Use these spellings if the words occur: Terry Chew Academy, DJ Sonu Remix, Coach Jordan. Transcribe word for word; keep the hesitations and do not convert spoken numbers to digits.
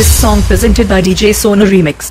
This song presented by D J Sonu Remix.